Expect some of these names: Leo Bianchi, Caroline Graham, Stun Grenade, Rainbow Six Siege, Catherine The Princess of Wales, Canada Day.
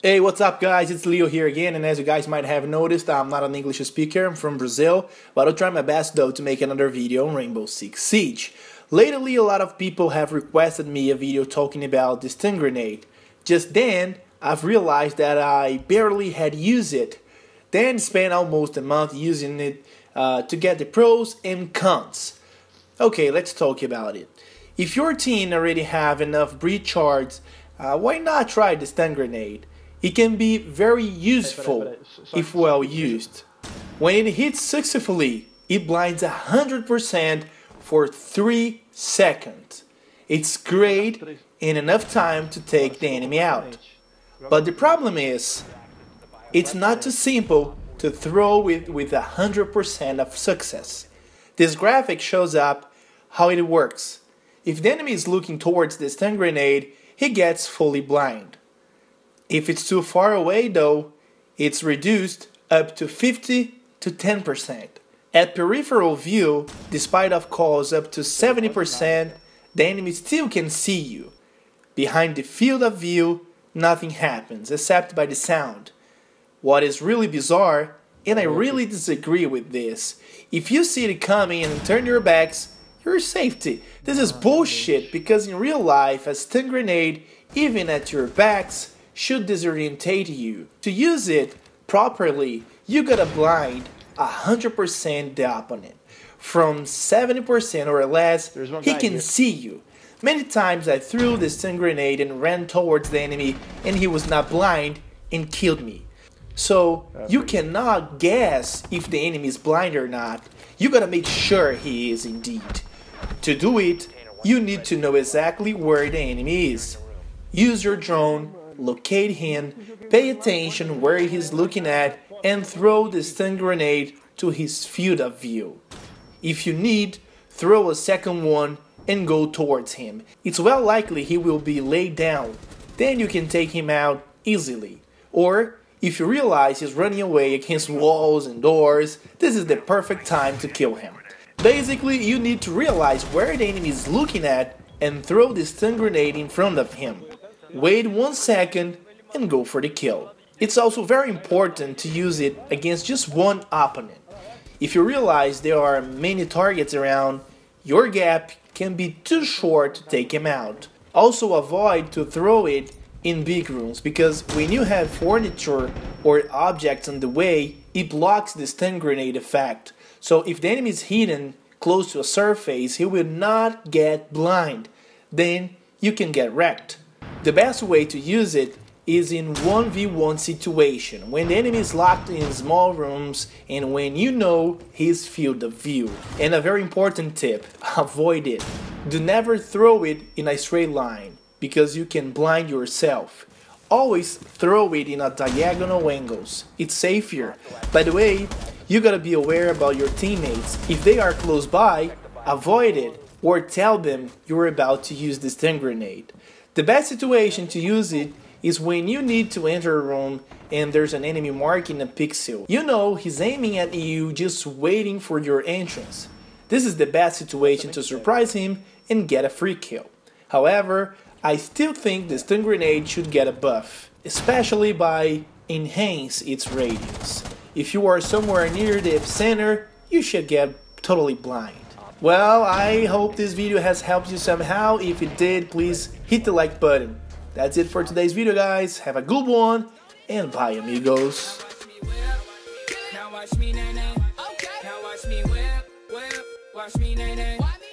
Hey, what's up guys, it's Leo here again, and as you guys might have noticed, I'm not an English speaker, I'm from Brazil, but I'll try my best though to make another video on Rainbow Six Siege. Lately, a lot of people have requested me a video talking about the Stun Grenade. Just then, I've realized that I barely had used it, then spent almost a month using it to get the pros and cons. Okay, let's talk about it. If your team already have enough breach shards, why not try the Stun Grenade? It can be very useful if well used. When it hits successfully, it blinds 100% for 3 seconds. It's great and enough time to take the enemy out. But the problem is, it's not too simple to throw it with 100% of success. This graphic shows up how it works. If the enemy is looking towards the Stun Grenade, he gets fully blind. If it's too far away though, it's reduced up to 50 to 10%. At peripheral view, despite of calls up to 70%, the enemy still can see you. Behind the field of view, nothing happens, except by the sound. What is really bizarre, and I really disagree with this, if you see it coming and turn your backs, you're safety. This is bullshit, because in real life, a stun grenade, even at your backs, should disorientate you. To use it properly, you gotta blind 100% the opponent. From 70% or less, he can see you. Many times I threw the stun grenade and ran towards the enemy and he was not blind and killed me. So you cannot guess if the enemy is blind or not. You gotta make sure he is indeed. To do it, you need to know exactly where the enemy is. Use your drone, locate him, pay attention where he's looking at, and throw the stun grenade to his field of view. If you need, throw a second one and go towards him. It's well likely he will be laid down, then you can take him out easily. Or, if you realize he's running away against walls and doors, this is the perfect time to kill him. Basically, you need to realize where the enemy is looking at and throw the stun grenade in front of him. Wait 1 second and go for the kill. It's also very important to use it against just one opponent. If you realize there are many targets around, your gap can be too short to take him out. Also avoid to throw it in big rooms, because when you have furniture or objects on the way, it blocks the stun grenade effect. So if the enemy is hidden close to a surface, he will not get blind. Then you can get wrecked. The best way to use it is in 1v1 situation, when the enemy is locked in small rooms and when you know his field of view. And a very important tip, avoid it. Do never throw it in a straight line, because you can blind yourself. Always throw it in a diagonal angles, it's safer. By the way, you gotta be aware about your teammates. If they are close by, avoid it or tell them you're about to use the stun grenade. The best situation to use it is when you need to enter a room and there's an enemy marking a pixel. You know he's aiming at you, just waiting for your entrance. This is the best situation to surprise him and get a free kill. However, I still think the stun grenade should get a buff, especially by enhance its radius. If you are somewhere near the epicenter, you should get totally blind. Well, I hope this video has helped you somehow. If it did, please hit the like button. That's it for today's video, guys. Have a good one, and bye, amigos. Now watch me, nay, nay. Okay. Now watch me, whip, whip. Watch me, nay, nay.